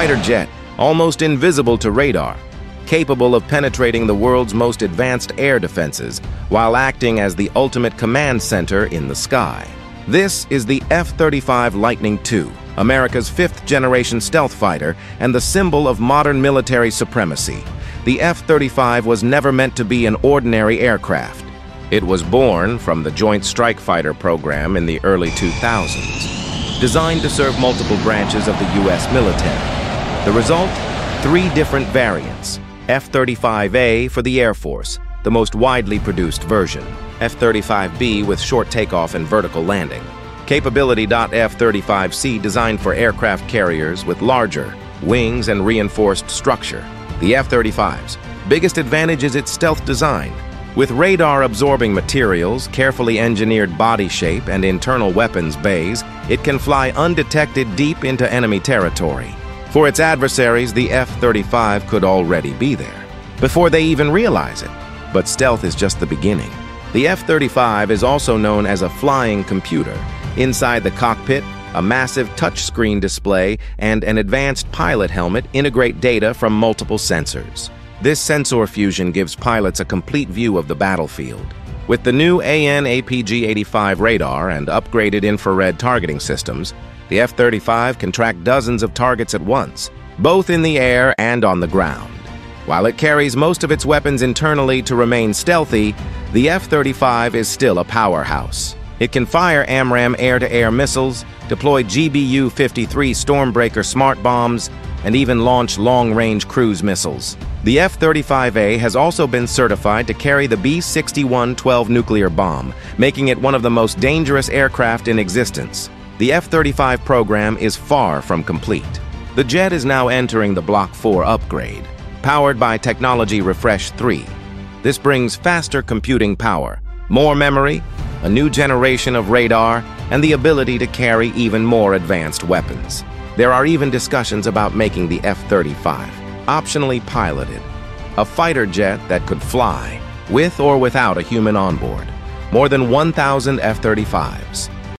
fighter jet, almost invisible to radar, capable of penetrating the world's most advanced air defenses while acting as the ultimate command center in the sky. This is the F-35 Lightning II, America's fifth-generation stealth fighter and the symbol of modern military supremacy. The F-35 was never meant to be an ordinary aircraft. It was born from the Joint Strike Fighter program in the early 2000s, designed to serve multiple branches of the U.S. military. The result? Three different variants. F-35A for the Air Force, the most widely produced version. F-35B with short takeoff and vertical landing. Capability. F-35C designed for aircraft carriers with larger wings and reinforced structure. The F-35's biggest advantage is its stealth design. With radar-absorbing materials, carefully engineered body shape, and internal weapons bays, it can fly undetected deep into enemy territory. For its adversaries, the F-35 could already be there, before they even realize it. But stealth is just the beginning. The F-35 is also known as a flying computer. Inside the cockpit, a massive touchscreen display and an advanced pilot helmet integrate data from multiple sensors. This sensor fusion gives pilots a complete view of the battlefield. With the new AN/APG-85 radar and upgraded infrared targeting systems, the F-35 can track dozens of targets at once, both in the air and on the ground. While it carries most of its weapons internally to remain stealthy, the F-35 is still a powerhouse. It can fire AMRAAM air-to-air missiles, deploy GBU-53 Stormbreaker smart bombs, and even launch long-range cruise missiles. The F-35A has also been certified to carry the B61-12 nuclear bomb, making it one of the most dangerous aircraft in existence. The F-35 program is far from complete. The jet is now entering the Block 4 upgrade, powered by Technology Refresh 3. This brings faster computing power, more memory, a new generation of radar, and the ability to carry even more advanced weapons. There are even discussions about making the F-35 optionally piloted, a fighter jet that could fly, with or without a human onboard. More than 1,000 F-35s.